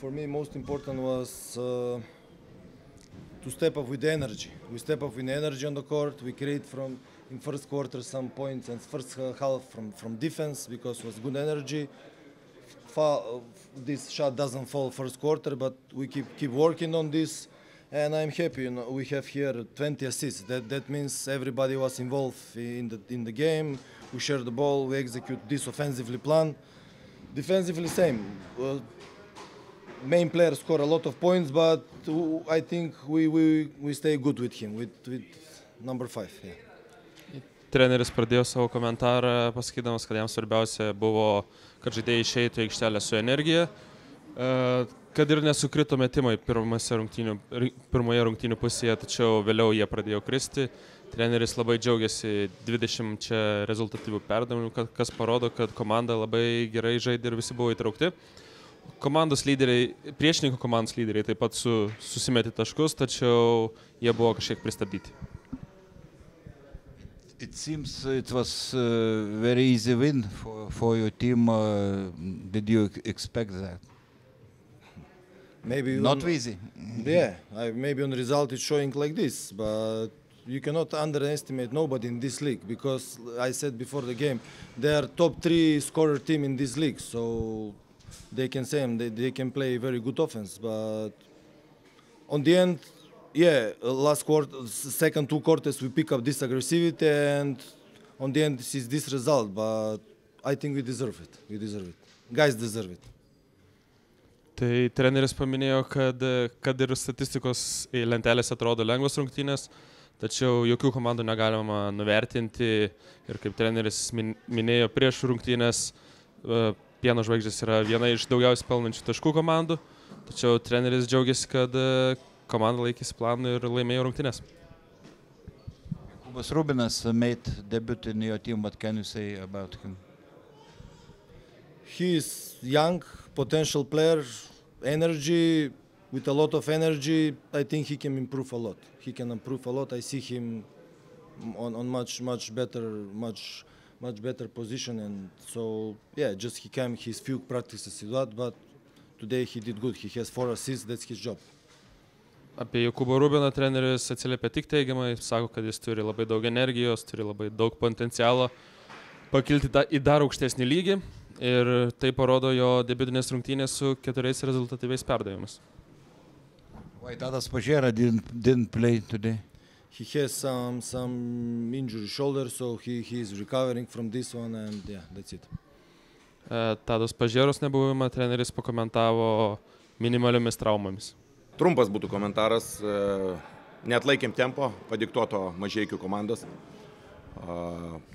For me, most important was to step up with the energy. We step up with the energy on the court. We create from in first quarter some points and first half from defense because it was good energy. This shot doesn't fall first quarter, but we keep working on this. And I'm happy. You know, we have here 20 assists. That means everybody was involved in the game. We share the ball. We execute this offensively plan. Defensively, same. Main player score a lot of points, but I think we stay good with him, with number 5. Yeah. Treneris pradėjo savo komentarą pasakydamas, kad jam svarbiausia buvo, kad žaidėjai išeitų į aikštelę su energija, kad ir nesukrito metimai pirmoje rungtynių pusėje, tačiau vėliau jie pradėjo kristi. Treneris labai džiaugiasi 20 rezultatyvių perdavimų, kas parodo, kad komanda labai gerai žaidė ir visi buvo įtraukti. Priešininkų komandos lyderiai taip pat susimetė taškus, tačiau jie buvo kažkiek pristabdyti. It seems it was very easy win for your team. Did you expect that? Maybe not easy. Yeah, maybe on result it's showing like this, but you cannot underestimate nobody in this league because I said before the game they are top 3 scorer team in this league, so. They can say they can play very good offense, but on the end, yeah, last quarter, second two quarters we pick up this aggressivity, and on the end this is this result. But I think we deserve it. We deserve it. Guys deserve it. Tai treneris paminėjo, kad ir statistikos lentelės atrodo lengvos rungtynės, tačiau jokių komandų negalima nuvertinti. Ir kaip treneris minėjo prieš rungtynės. Pieno žvaigždės yra viena iš daugiausiai pelnančių taškų komandų, tačiau treneris džiaugiasi, kad komanda laikėsi planų ir laimėjo rungtynes. Jokūbas Rubinas made debut in your team. What can you say about him? He is young, potential player, energy, with a lot of energy. I think he can improve a lot. He can improve a lot. I see him on much better position, and so yeah, just he came, his few practices is that, but today he did good. He has 4 assists. That's his job. Apie Jokūbą Rubiną treneris atsiliepia tik teigiamai, sako, kad jis turi labai daug energijos, turi labai daug potencialo pakilti į dar aukštesnį lygį, ir tai parodo jo debiutinės rungtynės su 4 rezultatyviais perdavimus. Why Tadas Pažėra didn't play today? He has some injury shoulder, so he is recovering from this one, and yeah, that's it. Tadas Pažėros nebuvimą treneris pakomentavo minimaliomis traumomis. Trumpas būtų komentaras, neatlaikėm tempo, padiktuoto Mažeikių komandos.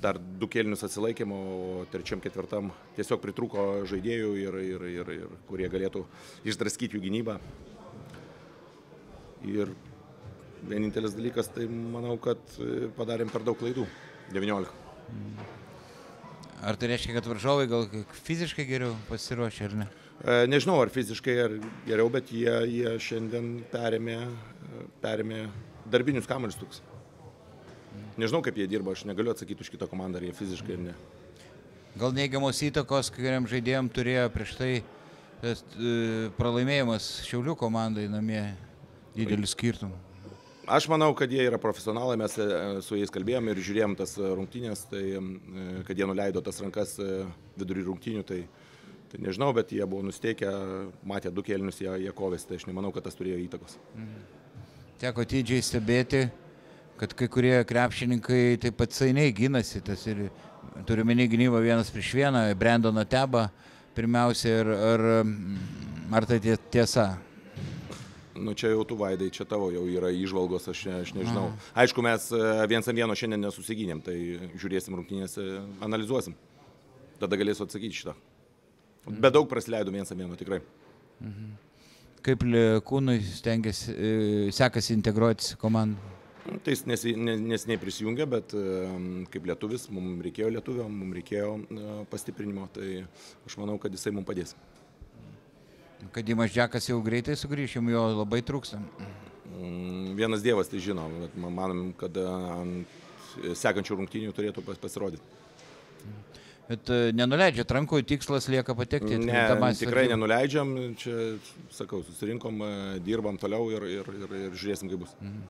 Dar 2 kėlinius atsilaikėm, o 3-4 tiesiog pritruko žaidėjų, ir kurie galėtų išdraskyti jų gynybą. Ir vienintelis dalykas, tai manau, kad padarėm per daug klaidų. 19. Ar tai reiškia, kad varžovai gal fiziškai geriau pasiruošė, ar ne? Nežinau, ar fiziškai ar geriau, bet jie šiandien perėmė darbinius kamuolius toks. Nežinau, kaip jie dirba, aš negaliu atsakyti už kitą komandą, ar jie fiziškai ar ne. Gal neigiamos įtakos, kuriam žaidėjom turėjo prieš tai pralaimėjimas Šiaulių komandai namie, didelis skirtumas. Aš manau, kad jie yra profesionalai, mes su jais kalbėjom ir žiūrėjom tas rungtynės, tai kad jie nuleido tas rankas vidurį rungtynių, tai nežinau, bet jie buvo nusteikę, matė 2 kėlinius, jie kovėsi, tai aš nemanau, kad tas turėjo įtakos. Teko atidžiai stebėti, kad kai kurie krepšininkai taip atsainiai ginasi, tas ir turiuomenį gynybą 1 prieš 1, Brandono Teba pirmiausia, ar tai tiesa? Nu, čia jau tu, Vaidai, čia tavo jau yra įžvalgos, aš nežinau. Aišku, mes 1-1 šiandien nesusiginėm, tai žiūrėsim rungtynės, analizuosim. Tada galėsiu atsakyti šitą. Bet daug prasileidom 1-1, tikrai. Kaip Lekūnui sekasi integruotis komandą? Tai jis nesiniai prisijungia, bet kaip lietuvis, mums reikėjo lietuvio, mums reikėjo pastiprinimo, tai aš manau, kad jisai mums padės. Kad Dimas Džekas jau greitai sugrįžim, jo labai trūkstam. Vienas dievas tai žino, bet manom, kad ant sekančių rungtynių turėtų pasirodyti. Bet nenuleidžia rankų, tikslas lieka patekti. Ne, tikrai nenuleidžiam, čia sakau, susirinkom, dirbam toliau ir žiūrėsim, kaip bus. Mhm.